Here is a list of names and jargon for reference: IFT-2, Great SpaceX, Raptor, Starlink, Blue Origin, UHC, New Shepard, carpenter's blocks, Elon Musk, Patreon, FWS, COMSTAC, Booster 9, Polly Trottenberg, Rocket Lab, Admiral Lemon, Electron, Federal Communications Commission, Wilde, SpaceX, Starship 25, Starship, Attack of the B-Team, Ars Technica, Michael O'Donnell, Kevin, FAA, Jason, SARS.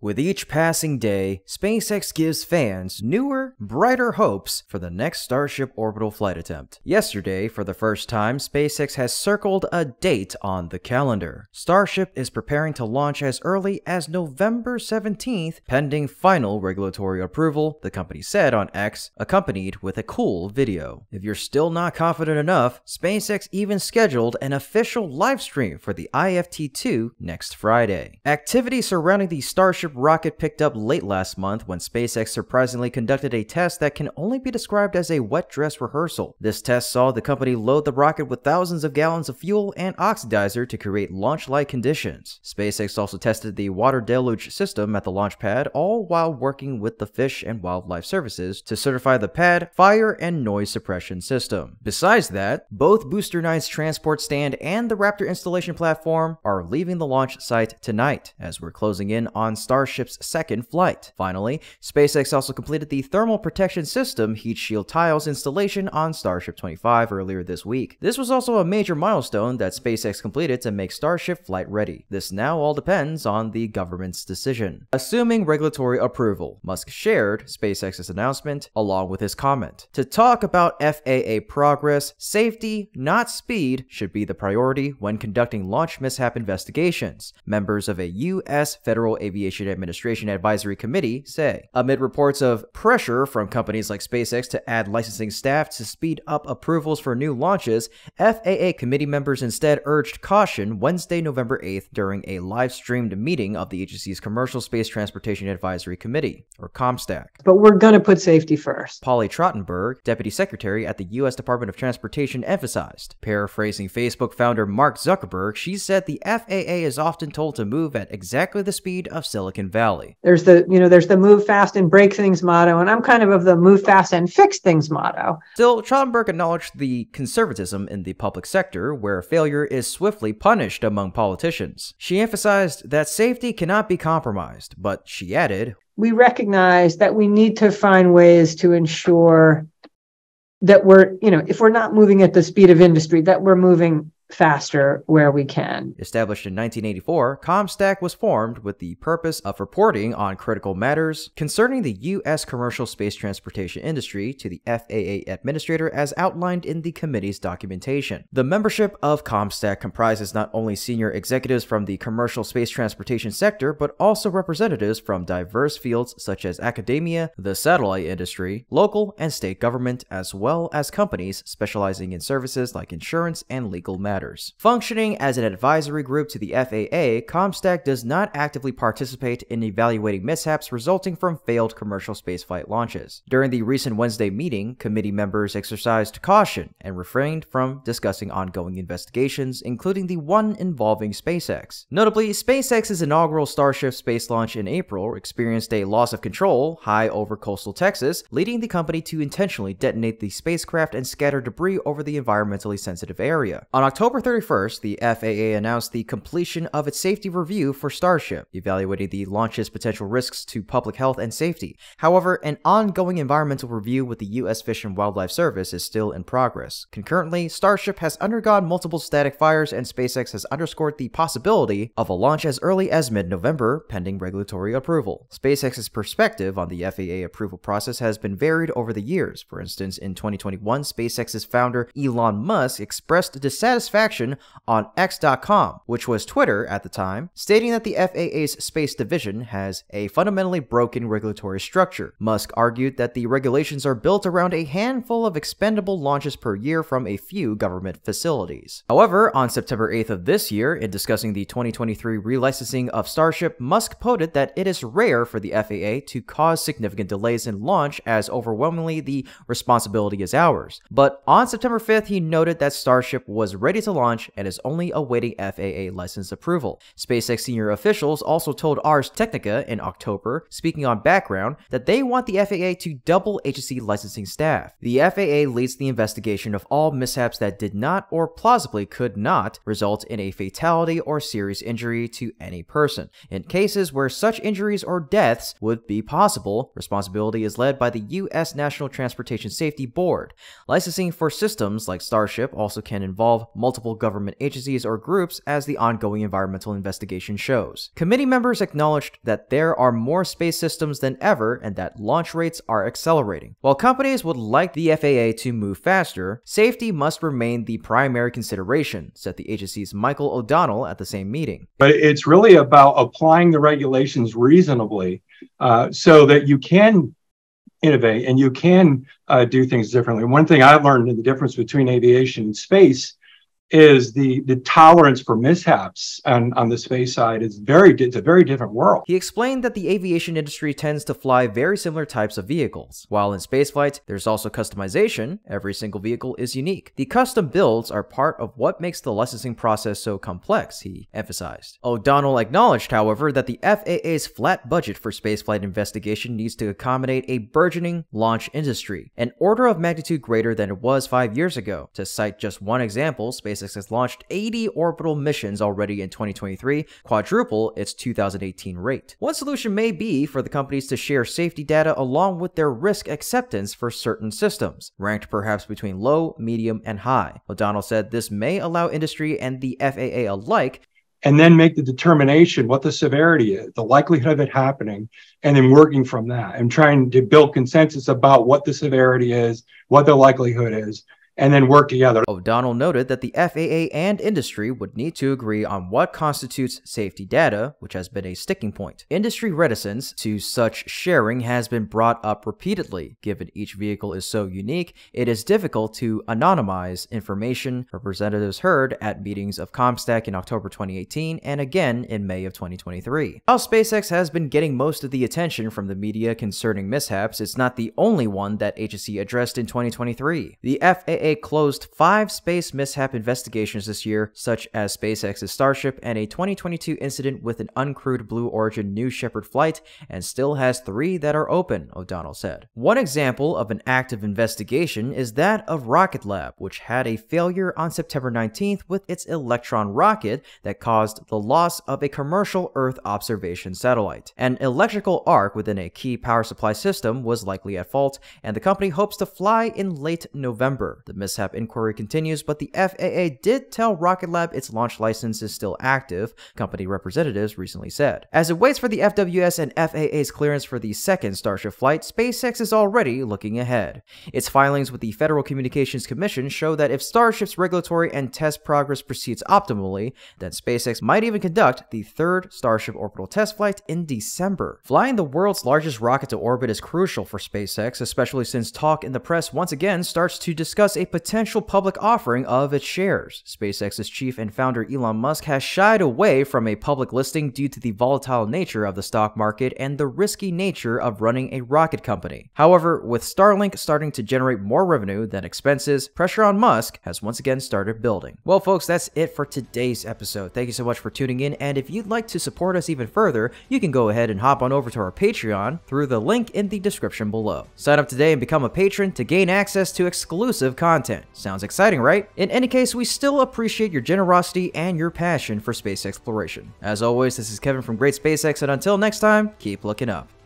With each passing day, SpaceX gives fans newer, brighter hopes for the next Starship orbital flight attempt. Yesterday, for the first time, SpaceX has circled a date on the calendar. Starship is preparing to launch as early as November 17th, pending final regulatory approval, the company said on X, accompanied with a cool video. If you're still not confident enough, SpaceX even scheduled an official livestream for the IFT-2 next Friday. Activity surrounding the Starship rocket picked up late last month when SpaceX surprisingly conducted a test that can only be described as a wet dress rehearsal. This test saw the company load the rocket with thousands of gallons of fuel and oxidizer to create launch-like conditions. SpaceX also tested the water deluge system at the launch pad, all while working with the Fish and Wildlife Services to certify the pad, fire, and noise suppression system. Besides that, both Booster 9's transport stand and the Raptor installation platform are leaving the launch site tonight, as we're closing in on Starship's second flight. Finally, SpaceX also completed the thermal protection system heat shield tiles installation on Starship 25 earlier this week. This was also a major milestone that SpaceX completed to make Starship flight ready. This now all depends on the government's decision. Assuming regulatory approval, Musk shared SpaceX's announcement along with his comment. To talk about FAA progress, safety, not speed, should be the priority when conducting launch mishap investigations, members of a U.S. Federal Aviation Administration Advisory Committee say, amid reports of pressure from companies like SpaceX to add licensing staff to speed up approvals for new launches, FAA committee members instead urged caution Wednesday, November 8th during a live-streamed meeting of the agency's Commercial Space Transportation Advisory Committee, or COMSTAC. But we're going to put safety first. Polly Trottenberg, Deputy Secretary at the U.S. Department of Transportation, emphasized. Paraphrasing Facebook founder Mark Zuckerberg, she said the FAA is often told to move at exactly the speed of Silicon Valley. There's the, there's the move fast and break things motto, and I'm kind of the move fast and fix things motto. Still, Trottenberg acknowledged the conservatism in the public sector, where failure is swiftly punished among politicians. She emphasized that safety cannot be compromised, but she added, we recognize that we need to find ways to ensure that we're, if we're not moving at the speed of industry, that we're moving faster where we can. Established in 1984, COMSTAC was formed with the purpose of reporting on critical matters concerning the U.S. commercial space transportation industry to the FAA administrator as outlined in the committee's documentation. The membership of COMSTAC comprises not only senior executives from the commercial space transportation sector, but also representatives from diverse fields such as academia, the satellite industry, local and state government, as well as companies specializing in services like insurance and legal matters. Functioning as an advisory group to the FAA, COMSTAC does not actively participate in evaluating mishaps resulting from failed commercial spaceflight launches. During the recent Wednesday meeting, committee members exercised caution and refrained from discussing ongoing investigations, including the one involving SpaceX. Notably, SpaceX's inaugural Starship space launch in April experienced a loss of control high over coastal Texas, leading the company to intentionally detonate the spacecraft and scatter debris over the environmentally sensitive area. On October 31st, the FAA announced the completion of its safety review for Starship, evaluating the launch's potential risks to public health and safety. However, an ongoing environmental review with the U.S. Fish and Wildlife Service is still in progress. Concurrently, Starship has undergone multiple static fires, and SpaceX has underscored the possibility of a launch as early as mid-November, pending regulatory approval. SpaceX's perspective on the FAA approval process has been varied over the years. For instance, in 2021, SpaceX's founder Elon Musk expressed dissatisfaction on X.com, which was Twitter at the time, stating that the FAA's space division has a fundamentally broken regulatory structure. Musk argued that the regulations are built around a handful of expendable launches per year from a few government facilities. However, on September 8th of this year, in discussing the 2023 relicensing of Starship, Musk noted that it is rare for the FAA to cause significant delays in launch, as overwhelmingly the responsibility is ours. But on September 5th, he noted that Starship was ready to launch and is only awaiting FAA license approval. SpaceX senior officials also told Ars Technica in October, speaking on background, that they want the FAA to double agency licensing staff. The FAA leads the investigation of all mishaps that did not or plausibly could not result in a fatality or serious injury to any person. In cases where such injuries or deaths would be possible, responsibility is led by the U.S. National Transportation Safety Board. Licensing for systems like Starship also can involve multiple multiple government agencies or groups, as the ongoing environmental investigation shows. Committee members acknowledged that there are more space systems than ever and that launch rates are accelerating. While companies would like the FAA to move faster, safety must remain the primary consideration, said the agency's Michael O'Donnell at the same meeting. But it's really about applying the regulations reasonably so that you can innovate and you can do things differently. One thing I've learned in the difference between aviation and space is the tolerance for mishaps on the space side is it's a very different world. He explained that the aviation industry tends to fly very similar types of vehicles. While in spaceflight, there's also customization. Every single vehicle is unique. The custom builds are part of what makes the licensing process so complex, he emphasized. O'Donnell acknowledged, however, that the FAA's flat budget for spaceflight investigation needs to accommodate a burgeoning launch industry, an order of magnitude greater than it was 5 years ago. To cite just one example, SpaceX has launched 80 orbital missions already in 2023, quadruple its 2018 rate. One solution may be for the companies to share safety data along with their risk acceptance for certain systems, ranked perhaps between low, medium, and high. O'Donnell said this may allow industry and the FAA alike, and then make the determination what the severity is, the likelihood of it happening, and then working from that and trying to build consensus about what the severity is, what the likelihood is, and then work together. O'Donnell noted that the FAA and industry would need to agree on what constitutes safety data, which has been a sticking point. Industry reticence to such sharing has been brought up repeatedly. Given each vehicle is so unique, it is difficult to anonymize information. Representatives heard at meetings of COMSTAC in October 2018 and again in May of 2023. While SpaceX has been getting most of the attention from the media concerning mishaps, it's not the only one that agency addressed in 2023. The FAA closed 5 space mishap investigations this year, such as SpaceX's Starship and a 2022 incident with an uncrewed Blue Origin New Shepard flight, and still has 3 that are open, O'Donnell said. One example of an active investigation is that of Rocket Lab, which had a failure on September 19th with its Electron rocket that caused the loss of a commercial Earth observation satellite. An electrical arc within a key power supply system was likely at fault, and the company hopes to fly in late November. The mishap inquiry continues, but the FAA did tell Rocket Lab its launch license is still active, company representatives recently said. As it waits for the FWS and FAA's clearance for the second Starship flight, SpaceX is already looking ahead. Its filings with the Federal Communications Commission show that if Starship's regulatory and test progress proceeds optimally, then SpaceX might even conduct the third Starship orbital test flight in December. Flying the world's largest rocket to orbit is crucial for SpaceX, especially since talk in the press once again starts to discuss a potential public offering of its shares. SpaceX's chief and founder Elon Musk has shied away from a public listing due to the volatile nature of the stock market and the risky nature of running a rocket company. However, with Starlink starting to generate more revenue than expenses, pressure on Musk has once again started building. Well folks, that's it for today's episode. Thank you so much for tuning in, and if you'd like to support us even further, you can go ahead and hop on over to our Patreon through the link in the description below. Sign up today and become a patron to gain access to exclusive content. Sounds exciting, right? In any case, we still appreciate your generosity and your passion for space exploration. As always, this is Kevin from Great SpaceX, and until next time, keep looking up.